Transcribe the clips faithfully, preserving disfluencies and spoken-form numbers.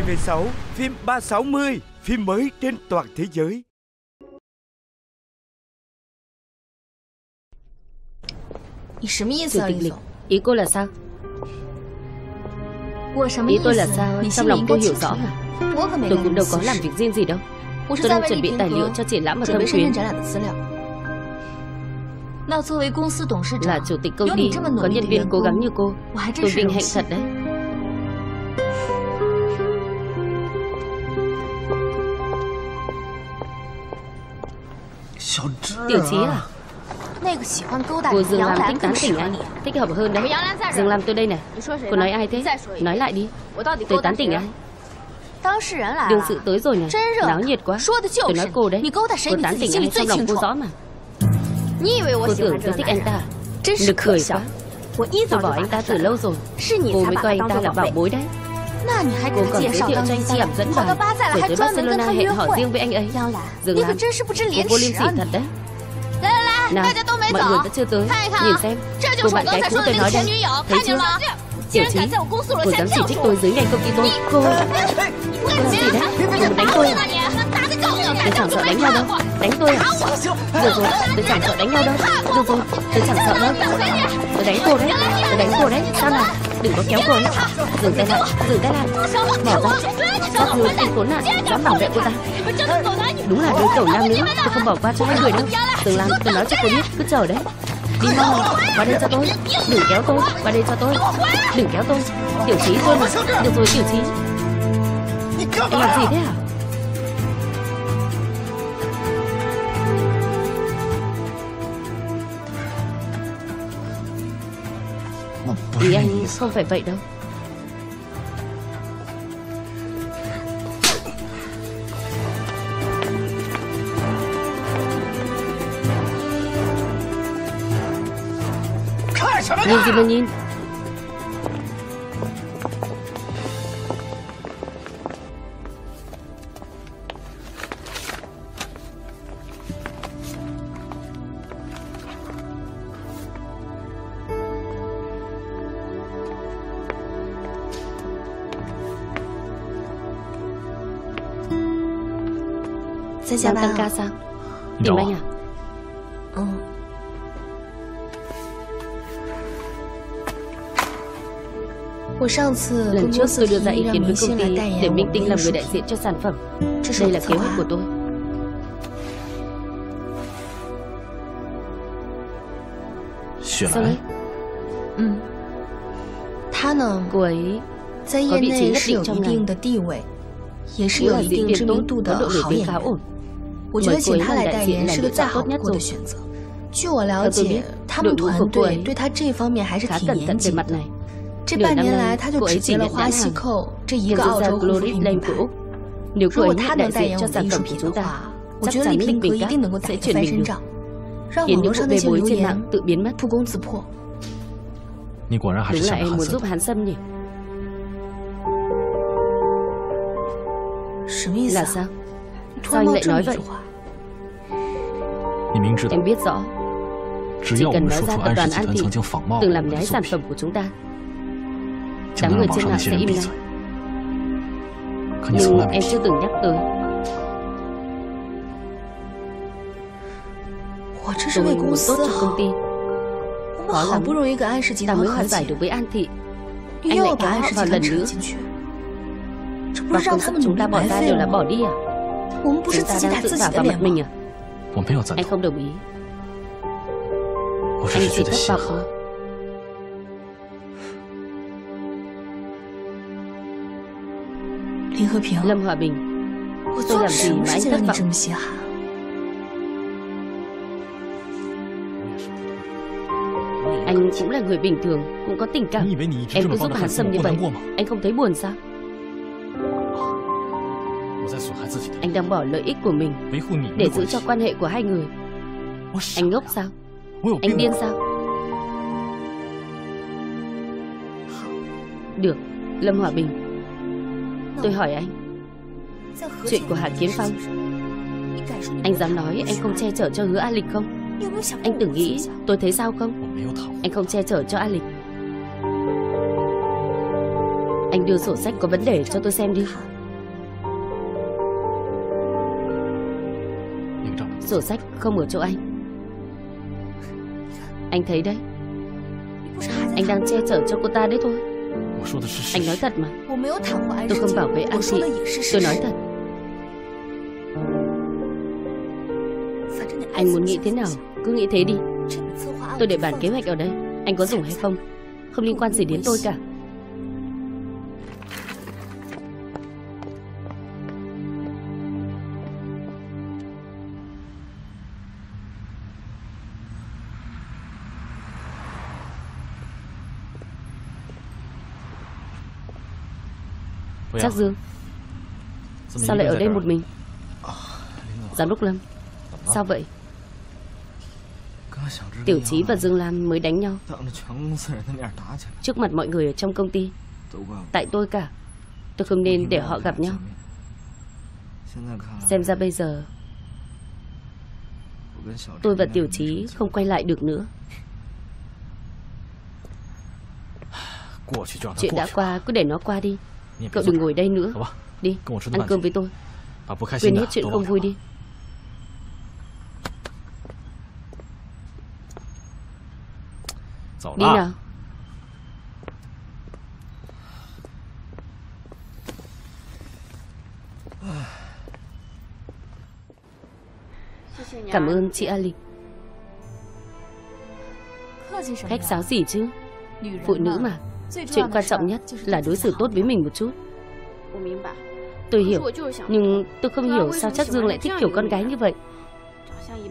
tê vê sáu, phim ba sáu mươi, phim mới trên toàn thế giới. Sự tình lịch, ý cô là sao? Ý tôi là sao? Trong lòng cô hiểu rõ mà. Tôi cũng đâu có làm việc riêng gì đâu. Tôi đang chuẩn bị tài liệu cho triển lãm ở Thâm Quyến. Là chủ tịch công ty, có nhân viên cố gắng như cô, tôi vinh hạnh thật đấy. Tiểu Chí à, cô Dương Lam thích tán tỉnh anh, thích hợp hơn đấy. Dương Lam tôi đây này. Cô nói ai thế? Nói lại đi. Tôi tán tỉnh ai? Đương sự tới rồi này, náo nhiệt quá. Tôi nói cô đấy, cô tán tỉnh anh trong lòng cô rõ mà. Cô tưởng tôi thích anh ta? Nực cười quá. Tôi bỏ anh ta từ lâu rồi. Cô mới coi anh ta là bảo bối đấy. Cô còn giới thiệu cho anh ta làm dẫn đoàn, rồi tới Barcelona hẹn hò riêng với anh ấy. Dương Lam, cô vô liêm sỉ thật đấy. Nào, mọi người vẫn chưa tới. Nhìn xem, cô bạn gái cũ tôi nói đây. Thấy chưa? Tiểu Chí, cô dám chỉ trích tôi dưới ngay công ty tôi. Cô... cô làm gì đấy? Cô muốn đánh tôi à? Tôi chẳng sợ đánh nhau đâu. Đánh tôi à? Được rồi, tôi chẳng sợ đánh nhau đâu. Được rồi, tôi chẳng sợ đâu. Tôi đánh cô đấy, tôi đánh cô đấy. Sao nào? Đừng có kéo cô ấy. Dừng tay lại, dừng tay lại. Bỏ ra. Các người tên khốn nạn, dám bảo vệ cô ta. Đúng là đôi cẩu nam nữ, tôi không bỏ qua cho hai người đâu. Từng làm, tôi nói cho cô biết, cứ chờ đấy. Đi mau, qua đây cho tôi. Đừng kéo tôi, qua đây cho tôi. Đừng kéo tôi. Tiểu Chí thôi mà. Được rồi, Tiểu Chí. Anh làm gì thế hả? Ý anh không phải vậy đâu. Nhìn gì mà nhìn. Đang tăng ca sao? Tìm anh à? Ừ. Lần trước tôi đưa ra ý kiến với công ty để Minh Tinh làm người đại diện cho sản phẩm. Đây là kế hoạch của tôi. Sao đấy? Ừ. Cô ấy có vị trí nhất định trong ngành, cũng là diễn viên tốt, có độ nổi tiếng khá ổn. Mời cô ấy làm đại diện là lựa chọn tốt nhất rồi. Theo tôi biết, đội ngũ của cô ấy khá cẩn thận về mặt này. Nửa năm nay, cô ấy chỉ nhận nhãn hàng, nhận ra Glory Lane của Úc. Nếu cô ấy nhận đại diện cho sản phẩm của chúng ta, chắc chắn Linh Bình Cát sẽ chuyển mình được, khiến những vụ bê bối trên mạng tự biến mất. Đúng là em muốn giúp Hán Sân nhỉ? Là sao? Sao anh lại nói vậy? Em biết rõ, chỉ cần nói ra tập đoàn An Thị từng làm nhái sản phẩm của chúng ta, đám người trên mạng sẽ im lặng. Nhưng em chưa từng nhắc tới. Tôi muốn tốt cho công ty. Khó lắm, ta mới hòa giải được với An Thị. Anh lại kéo họ vào lần nữa. Và công sức chúng ta bỏ ra đều là bỏ đi à? Chúng ta đang tự vả vào mặt mình à? Anh không đồng ý. Anh chỉ thất vọng thôi. Lâm Hòa Bình, tôi làm gì mà anh thất vọng? Anh cũng là người bình thường, cũng có tình cảm. Em cứ giúp Hán Sâm như vậy, anh không thấy buồn sao? Anh đang bỏ lợi ích của mình để giữ cho quan hệ của hai người. Anh ngốc sao? Anh điên sao? Được, Lâm Hòa Bình, tôi hỏi anh, chuyện của Hạ Kiến Phong, anh dám nói anh không che chở cho Hứa A Lịch không? Anh từng nghĩ tôi thấy sao không? Anh không che chở cho A Lịch. Anh đưa sổ sách có vấn đề cho tôi xem đi. sổ sách không ở chỗ anh. Anh thấy đấy, anh đang che chở cho cô ta đấy thôi. Anh nói thật mà, tôi không bảo vệ An Thị, tôi nói thật. Anh muốn nghĩ thế nào cứ nghĩ thế đi. Tôi để bản kế hoạch ở đây, anh có dùng hay không không liên quan gì đến tôi cả. Trác Dương, sao lại ở đây một mình? Giám đốc Lâm, sao vậy? Tiểu Chí và Dương Lam mới đánh nhau trước mặt mọi người ở trong công ty. Tại tôi cả. Tôi không nên để họ gặp nhau. Xem ra bây giờ tôi và Tiểu Chí không quay lại được nữa. Chuyện đã qua cứ để nó qua đi. Cậu đừng ngồi đây nữa. Đi, ăn cơm với tôi. Quên hết chuyện không vui đi. Đi nào. Cảm ơn chị Ali. Khách sáo gì chứ? Phụ nữ mà, chuyện quan trọng nhất là đối xử tốt với mình một chút. Tôi hiểu, nhưng tôi không hiểu sao Trác Dương lại thích kiểu con gái như vậy.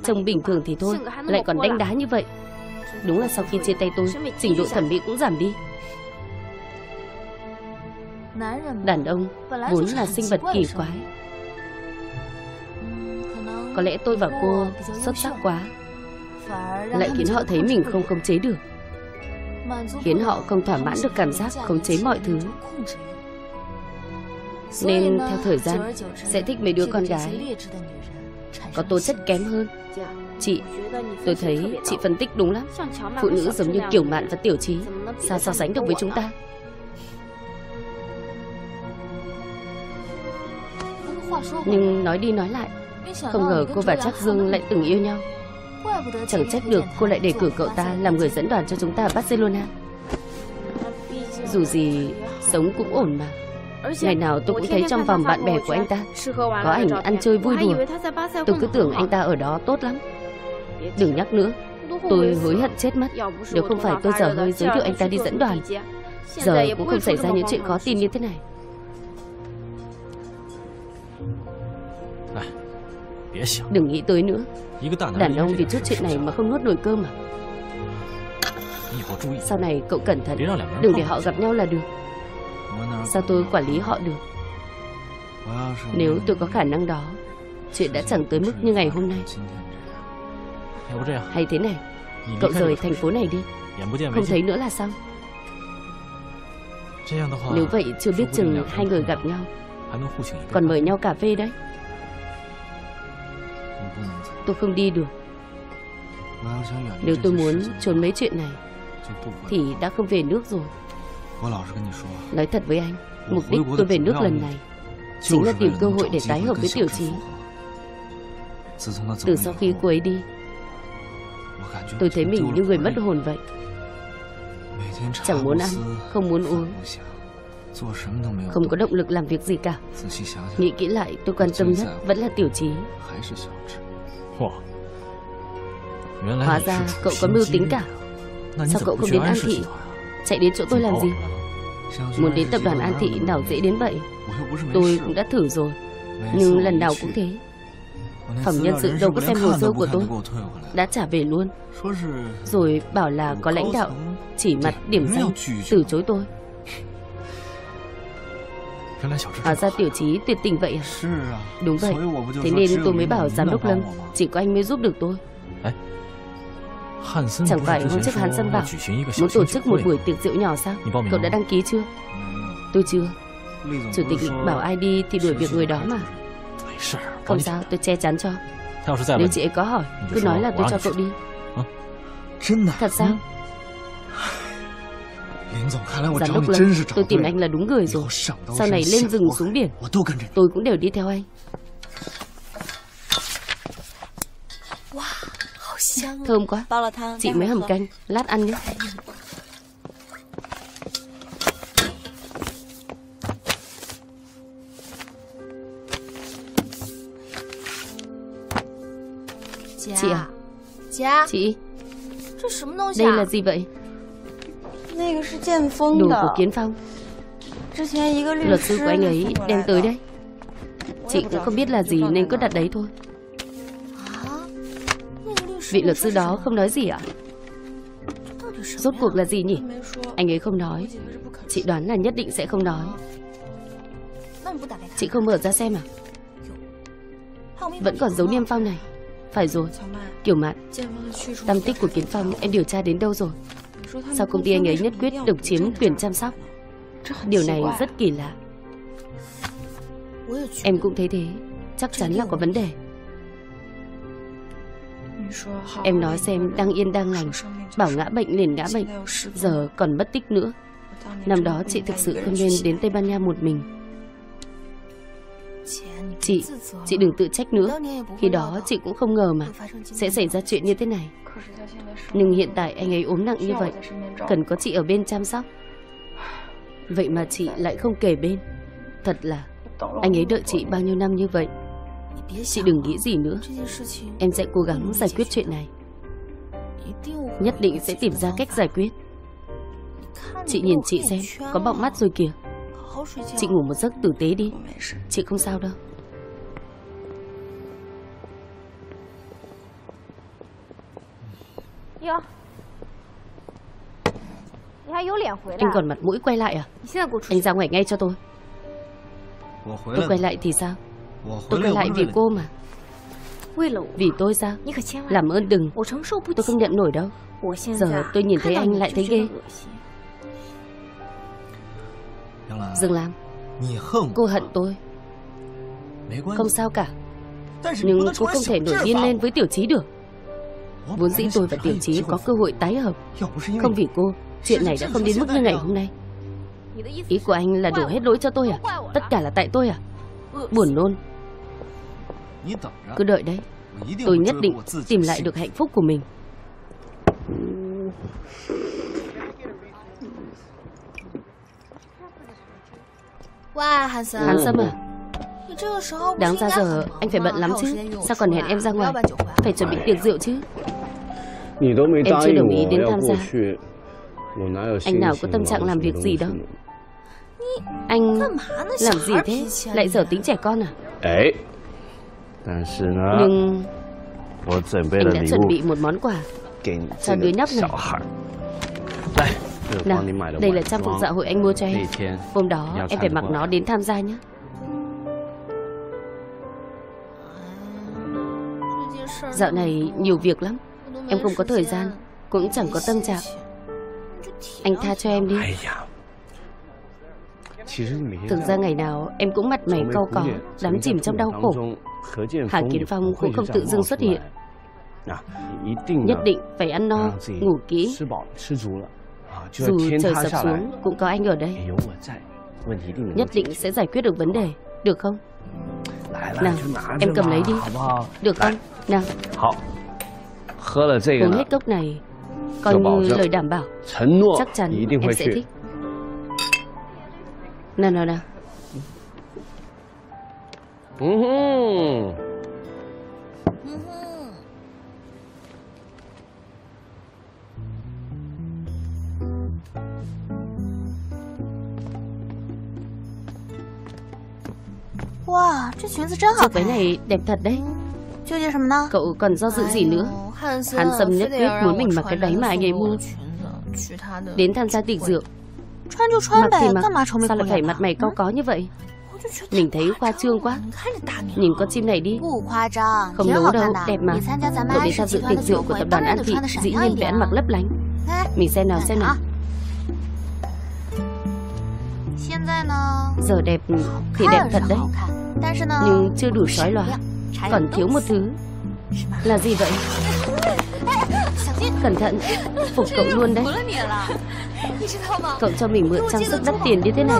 Chồng bình thường thì thôi, lại còn đánh đá như vậy. Đúng là sau khi chia tay tôi, trình độ thẩm mỹ cũng giảm đi. Đàn ông vốn là sinh vật kỳ quái. Có lẽ tôi và cô xuất sắc quá, lại khiến họ thấy mình không khống chế được, khiến họ không thỏa mãn được cảm giác khống chế mọi thứ. Nên theo thời gian sẽ thích mấy đứa con gái có tố chất kém hơn. Chị, tôi thấy chị phân tích đúng lắm. Phụ nữ giống như Kiều Mạn và Tiểu Chí, sao so sánh được với chúng ta. Nhưng nói đi nói lại, không ngờ cô và Trác Dương lại từng yêu nhau. Chẳng trách được cô lại đề cử cậu ta làm người dẫn đoàn cho chúng ta ở Barcelona. Dù gì sống cũng ổn mà. Ngày nào tôi cũng thấy trong vòng bạn bè của anh ta có ảnh ăn chơi vui đùa. Tôi cứ tưởng anh ta ở đó tốt lắm. Đừng nhắc nữa, tôi hối hận chết mất. Nếu không phải tôi dở hơi giới thiệu anh ta đi dẫn đoàn, giờ cũng không xảy ra những chuyện khó tin như thế này. Đừng nghĩ tới nữa. Đàn ông vì chút chuyện này mà không nuốt nồi cơm à? Sau này cậu cẩn thận, đừng để họ gặp nhau là được. Sao tôi quản lý họ được? Nếu tôi có khả năng đó, chuyện đã chẳng tới mức như ngày hôm nay. Hay thế này, cậu rời thành phố này đi, không thấy nữa là xong. Nếu vậy chưa biết chừng hai người gặp nhau, còn mời nhau cà phê đấy. Tôi không đi được. Nếu tôi muốn trốn mấy chuyện này thì đã không về nước rồi. Nói thật với anh, mục đích tôi về nước lần này chính là tìm cơ hội để tái hợp với Tiểu Chí. Từ sau khi cô ấy đi, tôi thấy mình như người mất hồn vậy. Chẳng muốn ăn, không muốn uống, không có động lực làm việc gì cả. Nghĩ kỹ lại, tôi quan tâm nhất vẫn là Tiểu Chí. Hóa ra cậu có mưu tính cả. Sao cậu không đến An Thị, chạy đến chỗ tôi làm gì? Muốn đến tập đoàn An Thị nào dễ đến vậy. Tôi cũng đã thử rồi, nhưng lần nào cũng thế. Phòng nhân sự đâu có xem hồ sơ của tôi, đã trả về luôn. Rồi bảo là có lãnh đạo chỉ mặt điểm danh từ chối tôi. Hóa ra Tiểu Chí tuyệt tình vậy à? Đúng vậy, thế nên tôi mới bảo giám đốc Lâm chỉ có anh mới giúp được tôi. Chẳng phải hôm trước Hán Sân bảo muốn tổ chức một buổi tiệc rượu nhỏ sao? Cậu đã đăng ký chưa? Tôi chưa. Chủ tịch Lịch bảo ai đi thì đuổi việc người đó mà. Không sao, tôi che chắn cho. Nếu chị ấy có hỏi, cứ nói là tôi cho cậu đi. Thật sao? Giám đốc Lâm, tôi tìm anh là đúng người rồi. Sau này lên rừng xuống biển, tôi cũng đều đi theo anh. Thơm quá. Chị mới hầm canh, lát ăn nhé. Chị à? Chị, đây là gì vậy? Đồ của Kiến Phong. Luật sư của anh ấy đem tới đấy. Chị cũng không biết là gì nên cứ đặt đấy thôi. Vị luật sư đó không nói gì ạ? Rốt cuộc là gì nhỉ? Anh ấy không nói. Chị đoán là nhất định sẽ không nói. Chị không mở ra xem à? Vẫn còn dấu niêm phong này. Phải rồi, Kiều Mạn, tâm tích của Kiến Phong em điều tra đến đâu rồi? Sao công ty anh ấy nhất quyết độc chiếm quyền chăm sóc? Điều này rất kỳ lạ. Em cũng thấy thế, chắc chắn là có vấn đề. Em nói xem, đang yên đang lành, bảo ngã bệnh liền ngã bệnh, giờ còn mất tích nữa. Năm đó chị thực sự không nên đến Tây Ban Nha một mình. Chị, chị đừng tự trách nữa. Khi đó chị cũng không ngờ mà sẽ xảy ra chuyện như thế này. Nhưng hiện tại anh ấy ốm nặng như vậy, cần có chị ở bên chăm sóc. Vậy mà chị lại không kể bên. Thật là anh ấy đợi chị bao nhiêu năm như vậy. Chị đừng nghĩ gì nữa. Em sẽ cố gắng giải quyết chuyện này. Nhất định sẽ tìm ra cách giải quyết. Chị nhìn chị xem, có bọng mắt rồi kìa. Chị ngủ một giấc tử tế đi. Chị không sao đâu. Anh còn mặt mũi quay lại à? Anh ra ngoài ngay cho tôi. Tôi quay lại thì sao? Tôi quay lại vì cô mà. Vì tôi sao? Làm ơn đừng. Tôi không nhận nổi đâu. Giờ tôi nhìn thấy anh lại thấy ghê. Dương Lam, cô hận tôi. Không sao cả. Nhưng cô không thể nổi điên lên với Tiểu Chí được. Vốn dĩ tôi và Tiểu Chí có cơ hội tái hợp. Không vì cô, chuyện này đã không đến mức như ngày hôm nay. Ý của anh là đổ hết lỗi cho tôi à? Tất cả là tại tôi à? Buồn nôn. Cứ đợi đấy, tôi nhất định tìm lại được hạnh phúc của mình. Hán Sân à? Đáng ra giờ anh phải bận lắm chứ. Sao còn hẹn em ra ngoài? Phải chuẩn bị tiệc rượu chứ. Em chưa đồng ý đến tham gia. Anh nào có tâm trạng làm việc gì đâu. Anh làm gì thế? Lại dở tính trẻ con à? Nhưng anh đã chuẩn bị một món quà cho đứa nhóc này. Nào, đây là trang phục dạ hội anh mua cho em. Hôm đó em phải mặc nó đến tham gia nhé. Dạo này nhiều việc lắm, em không có thời gian, cũng chẳng có tâm trạng. Anh tha cho em đi. Thực ra ngày nào em cũng mặt mày cau có, đắm chìm trong đau khổ. Hạ Kiến Phong cũng không tự dưng xuất hiện. Nhất định phải ăn no, ngủ kỹ. Dù trời sập xuống cũng có anh ở đây. Nhất định sẽ giải quyết được vấn đề, được không? Nào, em cầm lấy đi, được không? Nào, uống hết cốc này, coi như lời đảm bảo. Chắc chắn em sẽ thích. Nào nào nào. Chiếc váy này đẹp thật đấy. Cậu còn do dự gì nữa? Hán Sâm nhất quyết muốn mình mặc cái váy mà anh ấy mua đến tham gia tiệc rượu. Mặc thì mặc, sao lại phải mặt mày cau có như vậy? Mình thấy khoa trương quá. Nhìn con chim này đi. Không nấu đâu, đẹp mà. Cậu đi tham dự tiệc rượu của tập đoàn An Thị, dĩ nhiên phải ăn mặc lấp lánh. Mình xem nào xem nào. Giờ đẹp thì đẹp thật đấy, nhưng chưa đủ sói loa, còn thiếu một thứ. Là gì vậy? Cẩn thận, phục cậu luôn đấy. Cậu cho mình mượn trang sức đắt tiền như thế này,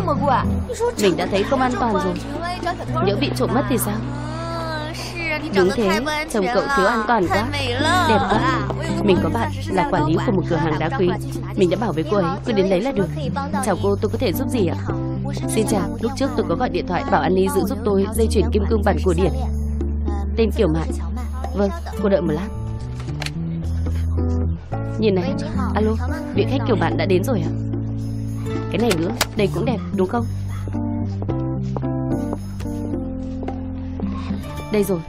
mình đã thấy không an toàn rồi. Nhỡ bị trộm mất thì sao? Đúng thế, chồng cậu thiếu an toàn quá. Đẹp quá. Mình có bạn là quản lý của một cửa hàng đá quý. Mình đã bảo với cô ấy, cứ đến lấy là được. Chào cô, tôi có thể giúp gì ạ? Xin chào, lúc trước tôi có gọi điện thoại bảo Annie giữ giúp tôi dây chuyền kim cương bản cổ điển. Tên Kiều Mạn. Vâng, cô đợi một lát. Nhìn này, alo, vị khách Kiều Mạn đã đến rồi ạ. Cái này nữa, đây cũng đẹp, đúng không? Đây rồi.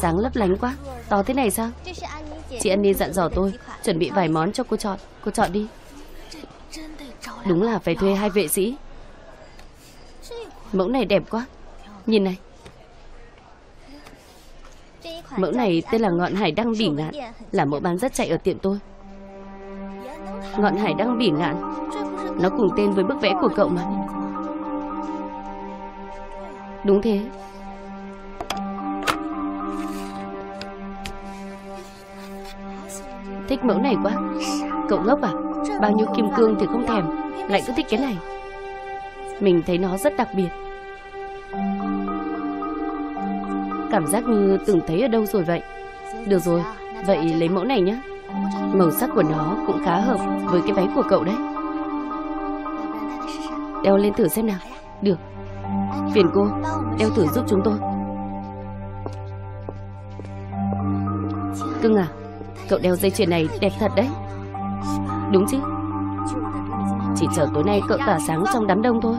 Sáng lấp lánh quá. To thế này sao? Chị Annie dặn dò tôi chuẩn bị vài món cho cô chọn. Cô chọn đi. Đúng là phải thuê hai vệ sĩ. Mẫu này đẹp quá. Nhìn này. Mẫu này tên là Ngọn Hải Đăng Bỉ Ngạn, là mẫu bán rất chạy ở tiệm tôi. Ngọn Hải Đăng Bỉ Ngạn, nó cùng tên với bức vẽ của cậu mà. Đúng thế. Thích mẫu này quá. Cậu ngốc à? Bao nhiêu kim cương thì không thèm, lại cứ thích cái này. Mình thấy nó rất đặc biệt. Cảm giác như từng thấy ở đâu rồi vậy. Được rồi, vậy lấy mẫu này nhé. Màu sắc của nó cũng khá hợp với cái váy của cậu đấy. Đeo lên thử xem nào. Được. Phiền cô, đeo thử giúp chúng tôi. Cưng à, cậu đeo dây chuyền này đẹp thật đấy. Đúng chứ. Chỉ chờ tối nay cậu tỏa sáng trong đám đông thôi.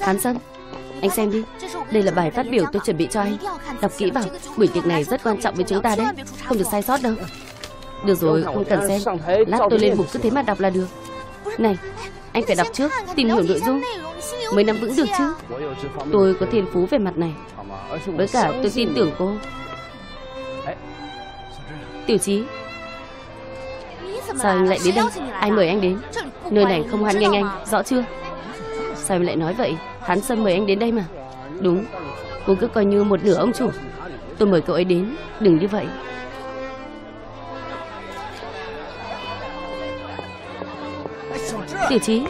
Hán Sân, anh xem đi. Đây là bài phát biểu tôi chuẩn bị cho anh. Đọc kỹ vào, buổi tiệc này rất quan trọng với chúng ta đấy. Không được sai sót đâu. Được rồi, không cần xem. Lát tôi lên mục cứ thế mà đọc là được. Này, anh phải đọc trước, tìm hiểu nội dung mới nắm vững được chứ. Tôi có thiên phú về mặt này. Với cả tôi tin tưởng cô. Tiểu Chí, sao anh lại đến đây? Ai mời anh đến? Nơi này không hoan nghênh anh, rõ chưa? Sao em lại nói vậy? Hán Sân mời anh đến đây mà. Đúng, cô cứ coi như một nửa ông chủ. Tôi mời cậu ấy đến, đừng như vậy. Tiểu Chí,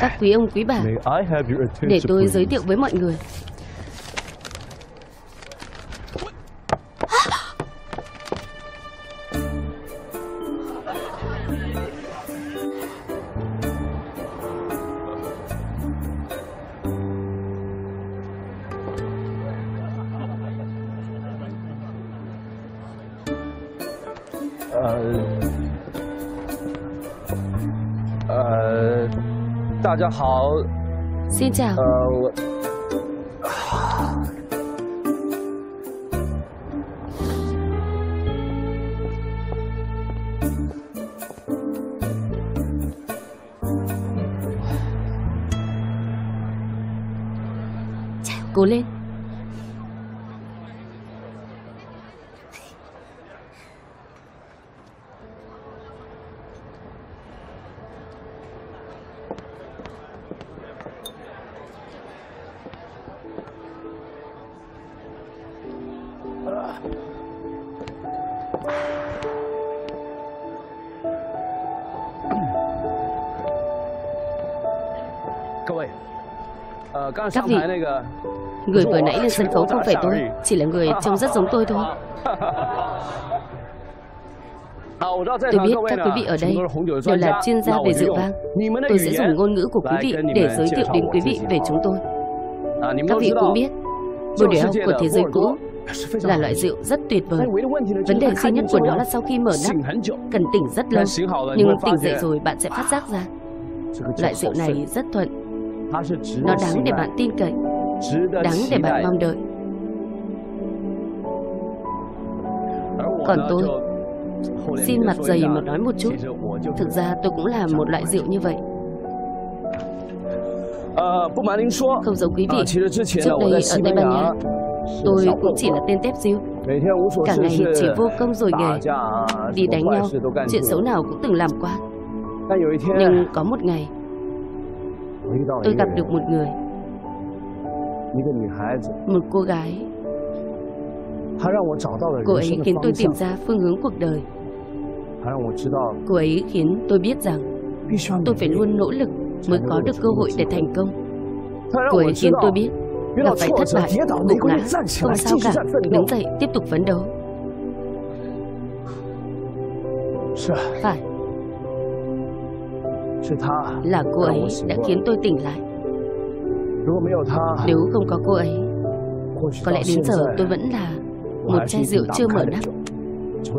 các quý ông quý bà, để tôi giới thiệu với mọi người. Xin chào. cố lên. Các vị, người vừa nãy lên sân khấu không phải tôi, chỉ là người trông rất giống tôi thôi. Tôi biết các quý vị ở đây đều là chuyên gia về rượu vang. Tôi sẽ dùng ngôn ngữ của quý vị để giới thiệu đến quý vị về chúng tôi. Các vị cũng biết, bồ đề của thế giới cũ là loại rượu rất tuyệt vời. Vấn đề duy nhất của nó là sau khi mở nắp, cần tỉnh rất lâu, nhưng tỉnh dậy rồi bạn sẽ phát giác ra. Loại rượu này rất thuận. Nó đáng để bạn tin cậy, đáng để bạn mong đợi. Còn tôi, xin mặt dày mà nói một chút, thực ra tôi cũng là một loại rượu như vậy. Không giống quý vị, trước đây ở Tây Ban Nha, tôi cũng chỉ là tên tép riêu. Cả ngày chỉ vô công rồi nghề, đi đánh nhau, chuyện xấu nào cũng từng làm qua. Nhưng có một ngày, tôi gặp được một người, một cô gái. Cô ấy khiến tôi tìm ra phương hướng cuộc đời. Cô ấy khiến tôi biết rằng tôi phải luôn nỗ lực mới có được cơ hội để thành công. Cô ấy khiến tôi biết là phải thất bại, gục ngã, không sao cả, đứng dậy tiếp tục phấn đấu. Phải. Là cô ấy đã khiến tôi tỉnh lại. Nếu không có cô ấy, có lẽ đến giờ tôi vẫn là một chai rượu chưa mở nắp.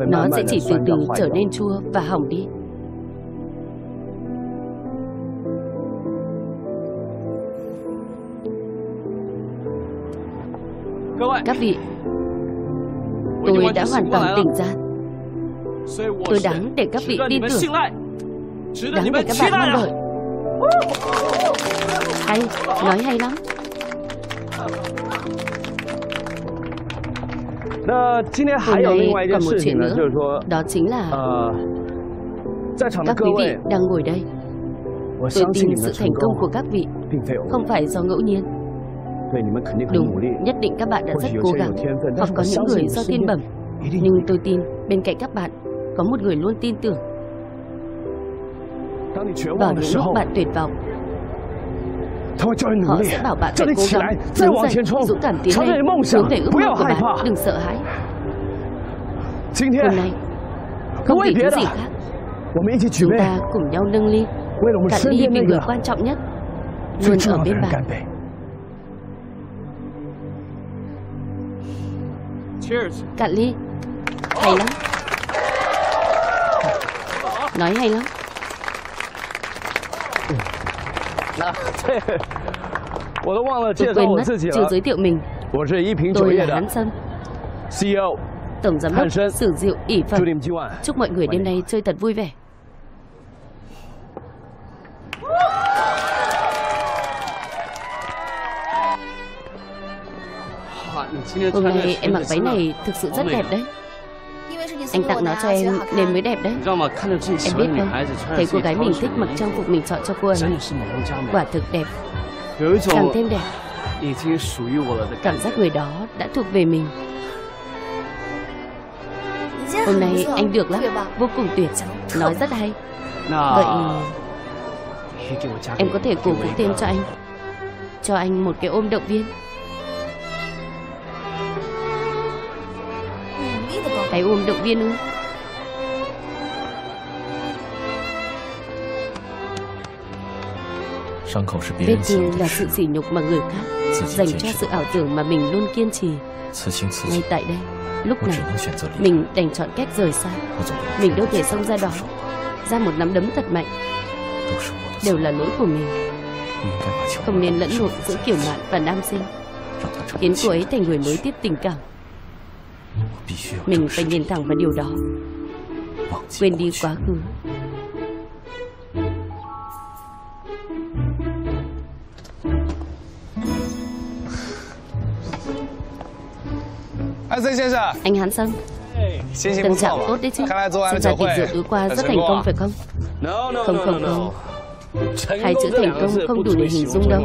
Nó sẽ chỉ từ từ trở nên chua và hỏng đi. Các vị, tôi đã hoàn toàn tỉnh ra. Tôi đáng để các vị tin tưởng, đáng để các bạn mong đợi. Hay, nói hay lắm. Hôm nay còn một chuyện nữa, đó chính là các quý vị đang ngồi đây. Tôi tin sự thành công của các vị không phải do ngẫu nhiên. Đúng, nhất định các bạn đã rất cố gắng, hoặc có những người do thiên bẩm. Nhưng tôi tin bên cạnh các bạn có một người luôn tin tưởng. Vào những lúc bạn tuyệt vọng, họ sẽ bảo bạn phải cố gắng, đứng dậy, dũng cảm tiến lên, hướng về ước mơ của bạn, đừng sợ hãi. Hôm nay, không vì thứ gì khác, chúng ta cùng nhau nâng ly, cạn ly vì người quan trọng nhất luôn ở bên bạn. Cạn ly, hay lắm. Nói hay lắm. Tôi quên mất chưa giới thiệu mình. Tôi là Hán Sân, tổng giám đốc sử rượu ỷ phẩm. Chúc mọi người đêm nay chơi thật vui vẻ. Hôm nay em mặc váy này thực sự rất đẹp đấy. Anh tặng nó cho em nên mới đẹp đấy. Em biết không, thấy cô gái mình thích mặc trang phục mình chọn cho cô ấy, quả thực đẹp, càng thêm đẹp. Cảm giác người đó đã thuộc về mình. Hôm nay anh được lắm, vô cùng tuyệt, nói rất hay. Vậy em có thể cổ vũ thêm cho anh, cho anh một cái ôm động viên. Cái ôm động viên ư? Vết thương là sự sỉ nhục mà người khác dành cho sự ảo tưởng mà mình luôn kiên trì. Ngay tại đây, lúc này, mình đành chọn cách rời xa. Mình đâu thể xông ra đó, ra một nắm đấm thật mạnh. Đều là lỗi của mình. Không nên lẫn lộn giữa Kiều Mạn và nam sinh, khiến cô ấy thành người nối tiếp tình cảm. Mình phải nhìn thẳng vào điều đó, quên đi quá khứ. Anh Hán Sân, tâm trạng tốt đấy chứ? Xem ra tiệc rượu tối qua rất thành công phải không? Không không không, hai chữ thành công không đủ để hình dung đâu.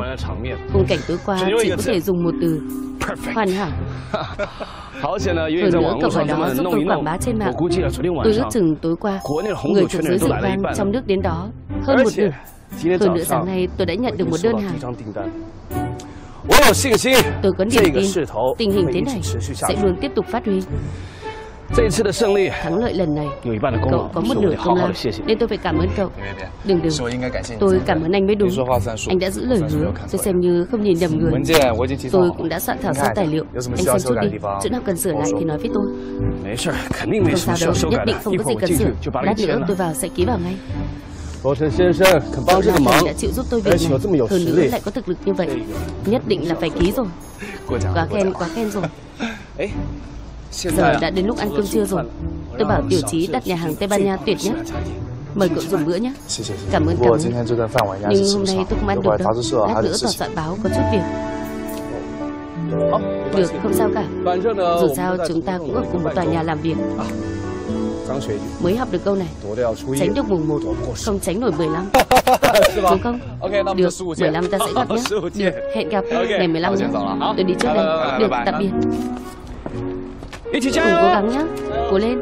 Khung cảnh tối qua chỉ có thể dùng một từ: hoàn hảo. Hơn nữa cậu ở đó giúp tôi quảng bá trên mạng. Tôi ước chừng tối qua người thuộc giới rượu vang trong nước đến đó hơn một nửa. Hơn nữa sáng nay tôi đã nhận được một đơn hàng. Tôi có niềm tin tình hình thế này sẽ luôn tiếp tục phát huy. Thắng lợi lần này cậu có một nửa công lao, nên tôi phải cảm ơn cậu. Đừng đừng, tôi cảm ơn anh mới đúng. Anh đã giữ lời hứa, tôi xem như không nhìn nhầm người. Tôi cũng đã soạn thảo ra tài liệu, anh xem chút đi, chỗ nào cần sửa lại thì nói với tôi. Không sao đâu, nhất định không có gì cần sửa. Lát nữa tôi vào sẽ ký vào ngay. Cậu Nam đã chịu giúp tôi việc này, hơn nữa lại có thực lực như vậy, nhất định là phải ký rồi. Quá khen, quá khen rồi. Giờ đã đến lúc ăn cơm trưa rồi. Tôi bảo Tiểu Chí đặt nhà hàng Tây Ban Nha tuyệt nhất. Mời cậu dùng bữa nhé. Cảm ơn, cảm ơn. Nhưng hôm nay tôi không ăn được đâu. Lát nữa tòa soạn báo có chút việc. Được, không sao cả. Dù sao chúng ta cũng ở cùng một tòa nhà làm việc. Mới học được câu này: tránh được mùng một, không tránh nổi mười lăm. Đúng không? Được, mười lăm ta sẽ gặp nhé. Được, hẹn gặp ngày mười lăm nhé. Tôi đi trước đây. Được, tạm biệt. Cùng cố gắng nhé, cố lên.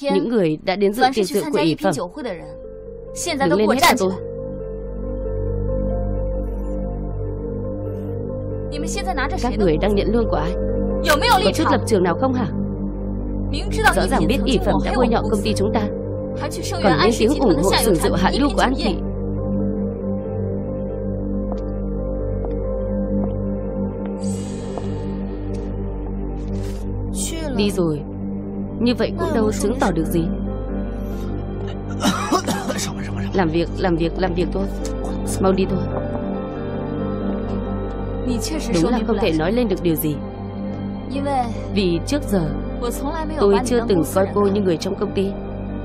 Những người đã đến dự tiệc rượu của Ý Phẩm đứng lên hết cả tôi. Các người đang nhận lương của ai? Có chút lập trường nào không hả? Rõ ràng biết Ý Phẩm đã bôi nhọ công ty chúng ta, còn lên tiếng ủng hộ sử dụng hạ lưu của An Thị. Đi rồi, như vậy cũng đâu chứng tỏ được gì. Làm việc, làm việc, làm việc thôi. Mau đi thôi. Đúng là không thể nói lên được điều gì. Vì trước giờ tôi chưa từng coi cô như người trong công ty,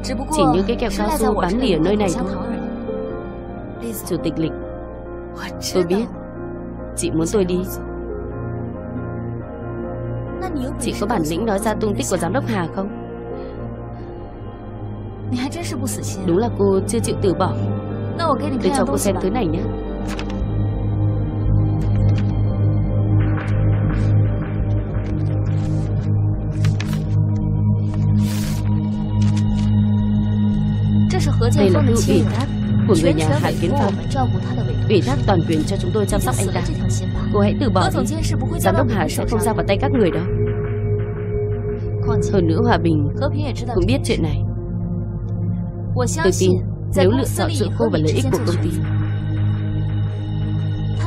chỉ như cái kẹo cao su bán lì ở nơi này thôi. Chủ tịch Lịch, tôi biết chị muốn tôi đi. Chị có bản lĩnh nói ra tung tích của giám đốc Hà không? Đúng là cô chưa chịu từ bỏ. Tôi cho cô xem thứ này nhé. Đây là thư ủy thác của người nhà Hạ Kiến Phong, ủy thác toàn quyền cho chúng tôi chăm sóc anh ta. Cô hãy từ bỏ đi, giám đốc Hà sẽ không ra vào tay các người đó. Hơn nữa Hòa Bình cũng biết chuyện này. Tôi tin nếu lựa chọn giữa cô và lợi ích của công ty,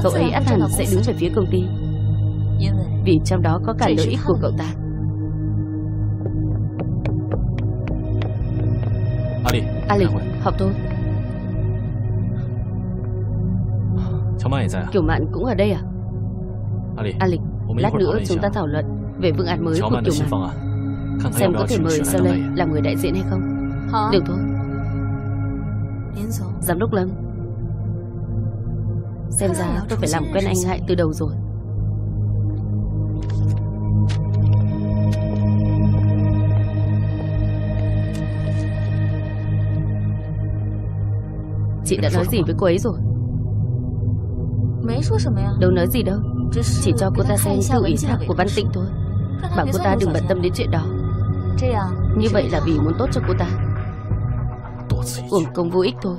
cậu ấy ắt hẳn sẽ đứng về phía công ty, vì trong đó có cả lợi ích của cậu ta. Alex, học thôi. Kiều Mạn cũng ở đây à? Alex, lát nữa chúng ta thảo luận về phương án mới của Kiều Mạn, xem có thể mời Seo Lê làm người đại diện hay không. Được thôi. Giám đốc Lâm, xem ra tôi phải làm quen anh Hại từ đầu rồi. Chị đã nói gì với cô ấy rồi? Đâu nói gì đâu, chỉ cho cô ta xem thư ủy thác của Văn Tịnh thôi, bảo cô ta đừng bận tâm đến chuyện đó. Như vậy là vì muốn tốt cho cô ta, uổng công vô ích thôi.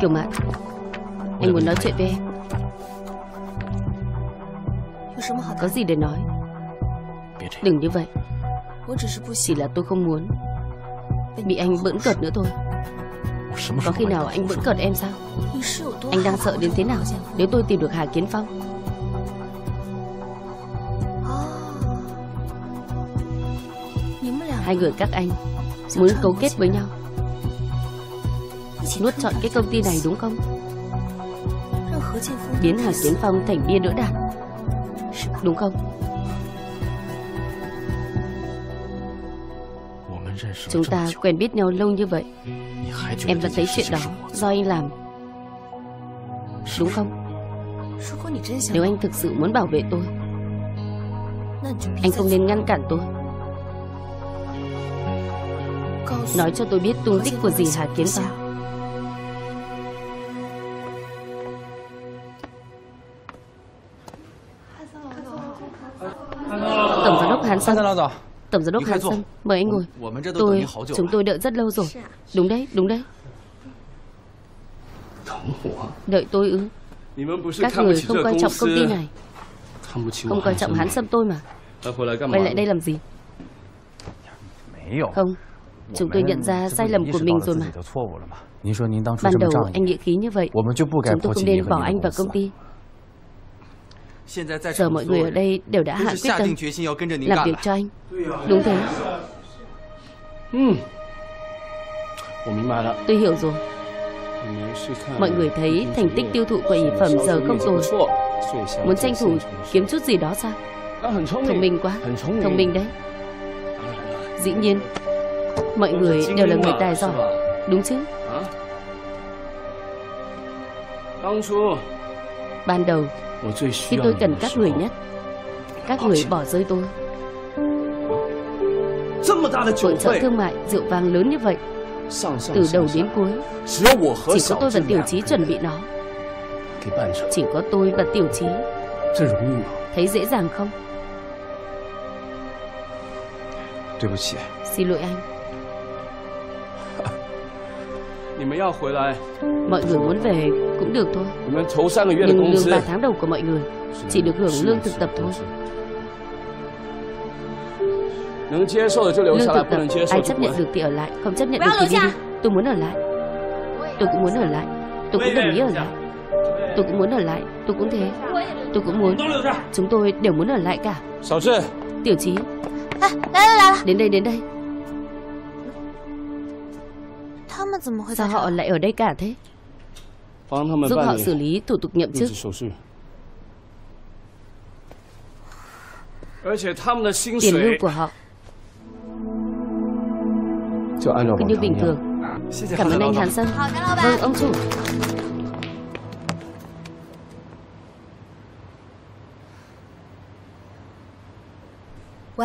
Kiều Mạn, anh muốn nói chuyện với em. Có gì để nói? Đừng như vậy. Chỉ là tôi không muốn bị anh bỡn cợt nữa thôi. Có khi nào anh bỡn cợt em sao? Anh đang sợ đến thế nào nếu tôi tìm được Hà Kiến Phong? Hai người các anh muốn cấu kết với nhau, nuốt trọn cái công ty này đúng không? biến Hạ Kiến Phong thành bia đỡ đạn, đúng không? Chúng ta quen biết nhau lâu như vậy, em vẫn thấy chuyện đó do anh làm, đúng không? Nếu anh thực sự muốn bảo vệ tôi, anh không nên ngăn cản tôi. Nói cho tôi biết tung tích của dì Hạ Kiến Phong. Tổng giám đốc Hán Sân, Tổng giám đốc Hán Sân, mời anh ngồi. Tôi, chúng tôi đợi rất lâu rồi. Đúng đấy, đúng đấy. Đợi tôi ư? Các người không coi trọng công ty này, không coi trọng Hán Sâm tôi mà. Quay lại đây làm gì? Không, chúng tôi nhận ra sai lầm của mình rồi mà. Ban đầu anh nghĩa khí như vậy, chúng tôi không nên bỏ anh vào công ty. Giờ mọi người ở đây đều đã hạ quyết tâm làm việc cho anh. Đúng thế. Tôi hiểu rồi. Mọi người thấy thành tích tiêu thụ của ỷ phẩm giờ không tồi, muốn tranh thủ kiếm chút gì đó sao? Thông minh quá, thông minh đấy. Dĩ nhiên, mọi người đều là người tài giỏi, đúng chứ? Ban đầu, khi tôi cần các người nhất, các người bỏ rơi tôi. Hội trợ thương mại rượu vang lớn như vậy, từ đầu đến cuối chỉ có tôi và Tiểu Chí chuẩn bị nó. Chỉ có tôi và Tiểu Chí. Thấy dễ dàng không? Xin lỗi anh. Mọi người muốn về cũng được thôi, nhưng lương ba tháng đầu của mọi người chỉ được hưởng lương thực tập thôi. Lương thực tập, ai chấp nhận được thì ở lại, không chấp nhận được thì đi. Tôi muốn ở lại. Tôi cũng muốn ở lại. Tôi cũng đồng ý ở lại. Tôi cũng muốn ở lại. Tôi cũng thế. Tôi cũng muốn. Chúng tôi đều muốn ở lại cả. Tiểu Chí, đến đây, đến đây. Sao họ lại ở đây cả thế? Giúp họ xử lý thủ tục nhậm chức. Tiền lương của họ cứ như bình thường. Cảm ơn anh Hán Sân. Vâng, ông chủ.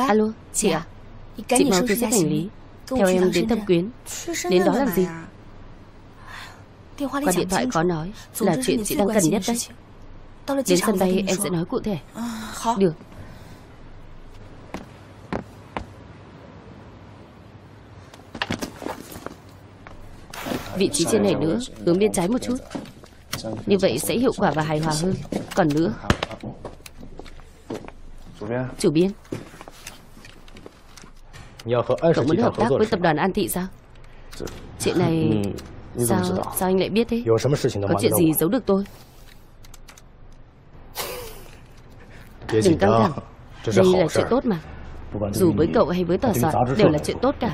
Alo, chị à? Chị mau thu xếp hành lý, theo em đến Thâm Quyến. Đến đó làm gì? Qua điện thoại có nói là chuyện chị đang cần nhất đấy. Đến sân bay em sẽ nói cụ thể. Được. Vị trí trên này nữa, hướng bên trái một chút. Như vậy sẽ hiệu quả và hài hòa hơn. Còn nữa, chủ biên, cậu muốn hợp tác với tập đoàn An Thị sao? Chuyện này sao, sao anh lại biết thế? Có chuyện gì giấu được tôi? Đừng căng thẳng, đây là chuyện tốt mà. Dù với cậu hay với tòa soạn đều là chuyện tốt cả.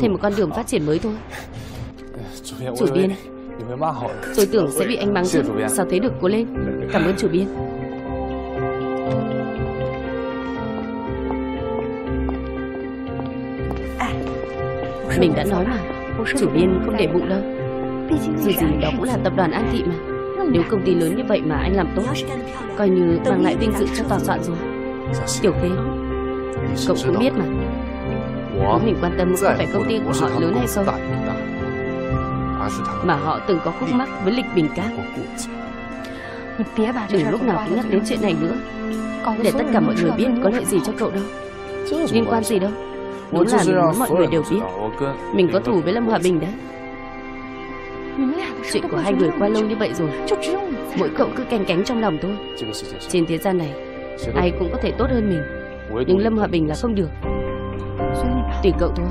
Thêm một con đường phát triển mới thôi. Chủ biên, tôi tưởng sẽ bị anh mắng chứ. Sao thấy được, cố lên. Cảm ơn chủ biên. Mình đã nói mà, chủ biên không để bụng đâu. Dù gì đó cũng là tập đoàn An Thị mà. Nếu công ty lớn như vậy mà anh làm tốt, coi như mang lại vinh dự cho tòa soạn rồi. Tiểu Khê, cậu cũng biết mà, nếu mình quan tâm không phải công ty của họ lớn hay không, mà họ từng có khúc mắc với Lịch Bình Các. Đừng lúc nào cũng nhắc đến chuyện này nữa. Để tất cả mọi người biết có lợi gì cho cậu đâu. Liên quan gì đâu. Đúng là mình muốn mọi người đều biết mình có thù với Lâm Hòa Bình đấy. Chuyện của hai người qua lâu như vậy rồi, mỗi cậu cứ canh cánh trong lòng thôi. Trên thế gian này, ai cũng có thể tốt hơn mình, nhưng Lâm Hòa Bình là không được. Tùy cậu thôi.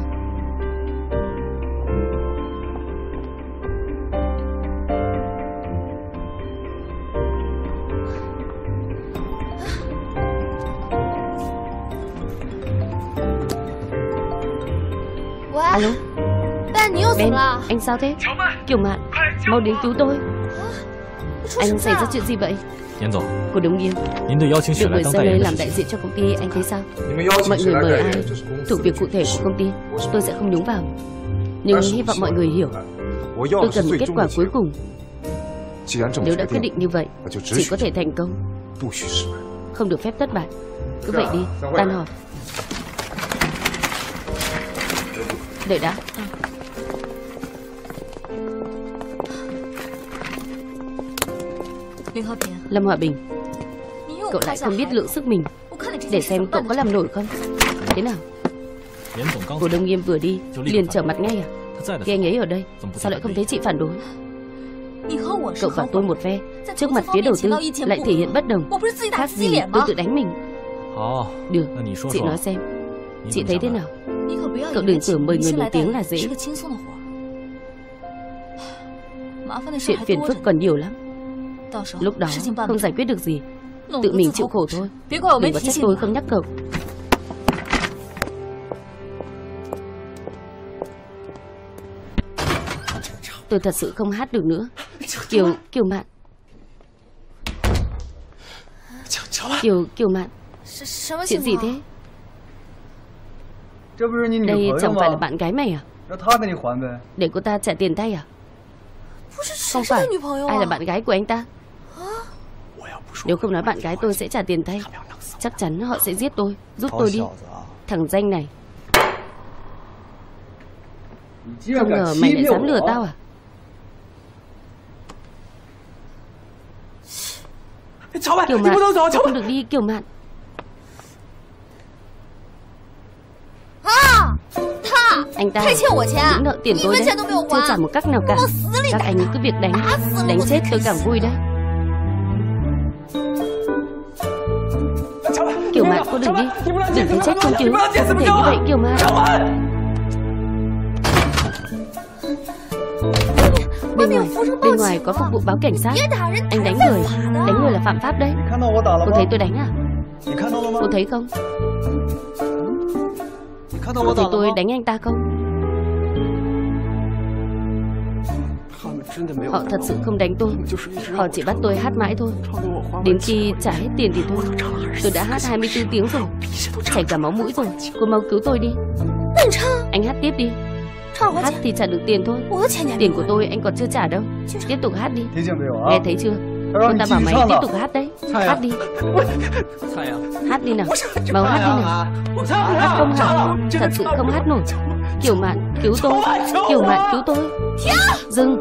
Alo, Ben, anh sao thế? Kiều Mạn, mau đến cứu tôi. Anh xảy ra chuyện gì vậy? Của Đông Nghiêm được mời sang đây làm đại diện cho công ty, anh thấy sao? Mọi người mời ai thuộc việc cụ thể của công ty, tôi sẽ không nhúng vào. Nhưng hy vọng mọi người hiểu, tôi cần một kết quả cuối cùng. Nếu đã quyết định như vậy, chỉ có thể thành công, không được phép thất bại. Cứ vậy đi, tan họp. Đợi đã. Lâm Hòa Bình, cậu lại không biết lượng sức mình. Để xem cậu có làm nổi không. Thế nào? Cô Đông Nghiêm vừa đi liền trở mặt ngay à? Khi anh ấy ở đây sao lại không thấy chị phản đối? Cậu và tôi một phe, trước mặt phía đầu tư lại thể hiện bất đồng. Khác gì tôi tự đánh mình. Được, chị nói xem, chị thấy thế nào? Cậu đừng tưởng mời người nổi tiếng là dễ. Chuyện phiền phức còn nhiều lắm. Lúc đó không giải quyết được gì, tự mình chịu khổ thôi. Đừng có trách tôi không nhắc cậu. Tôi thật sự không hát được nữa. Kiều, Kiều Mạn. Kiều, Kiều Mạn. Chuyện gì thế? Đây chẳng phải là bạn gái mày à? Để cô ta trả tiền thay à? Không phải, ai là bạn gái của anh ta? Nếu không nói bạn gái tôi sẽ trả tiền thay, chắc chắn họ sẽ giết tôi. Giúp tôi đi, thằng danh này. Không ngờ mày lại dám lừa tao à? Kiều Mạn, sao không được đi Kiều Mạn? Anh ta những nợ tiền tôi đấy, chưa trả một cách nào cả. Các anh cứ việc đánh, đánh chết tôi càng vui đấy. Kiều Mạn, cô đừng đi, đừng thấy chết con chứ, không thể như vậy Kiều Mạn. Bên ngoài, bên ngoài có phục vụ báo cảnh sát. Anh đánh người, đánh người là phạm pháp đấy. Cô thấy tôi đánh à? Cô thấy không? Cô thấy tôi đánh anh ta không? Họ thật sự không đánh tôi, họ chỉ bắt tôi hát mãi thôi. Đến khi trả hết tiền thì thôi. Tôi đã hát hai mươi tư tiếng rồi, chảy cả máu mũi rồi. Cô mau cứu tôi đi. Anh hát tiếp đi. Hát thì trả được tiền thôi. Tiền của tôi anh còn chưa trả đâu. Tiếp tục hát đi. Nghe thấy chưa? Cô ta bảo mày tiếp tục hát đấy. Hát đi. Hát đi nào. Mau hát đi nào. Hát không hả? Thật sự không hát nổi. Kiều Mạn cứu tôi. Kiều Mạn cứu tôi. Dừng.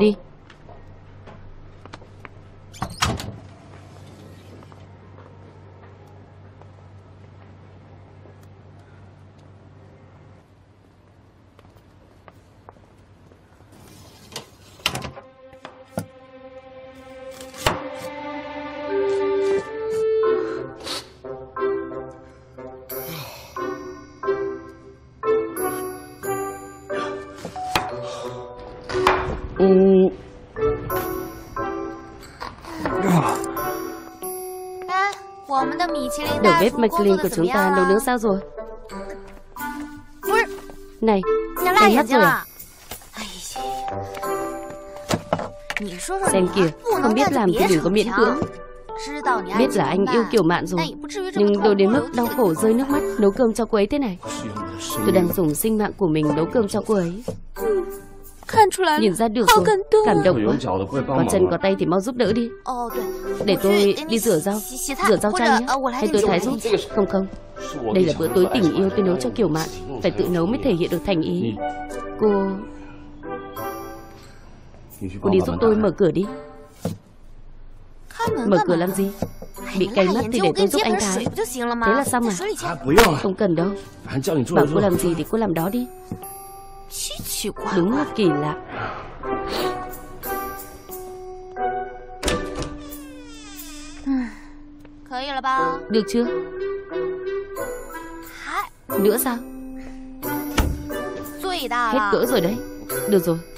Đi. Đồ Bết Mạch Linh của chúng ta nấu nướng sao rồi? Này, anh hát rồi à? Xem kìa, không biết làm thì đừng có miễn cưỡng. Biết là anh yêu Kiều Mạn rồi, nhưng đồ đến mức đau khổ rơi nước mắt nấu cơm cho cô ấy thế này. Tôi đang dùng sinh mạng của mình nấu cơm cho cô ấy. Nhìn ra được rồi, cảm động quá. Có chân có tay thì mau giúp đỡ đi. Để tôi đi rửa rau, rửa rau chay nhé. Hay tôi thái giúp? Không không, đây là bữa tối tình yêu tôi nấu cho Kiều Mạn. Phải tự nấu mới thể hiện được thành ý. Cô... Cô đi giúp tôi mở cửa đi. Mở cửa làm gì? Bị cay mất thì để tôi giúp anh tháo. Thế là xong à? Không cần đâu. Bảo cô làm gì thì cô làm đó đi. Đúng là kỳ lạ. Được chưa? Nữa sao? Hết cỡ rồi đấy. Được rồi.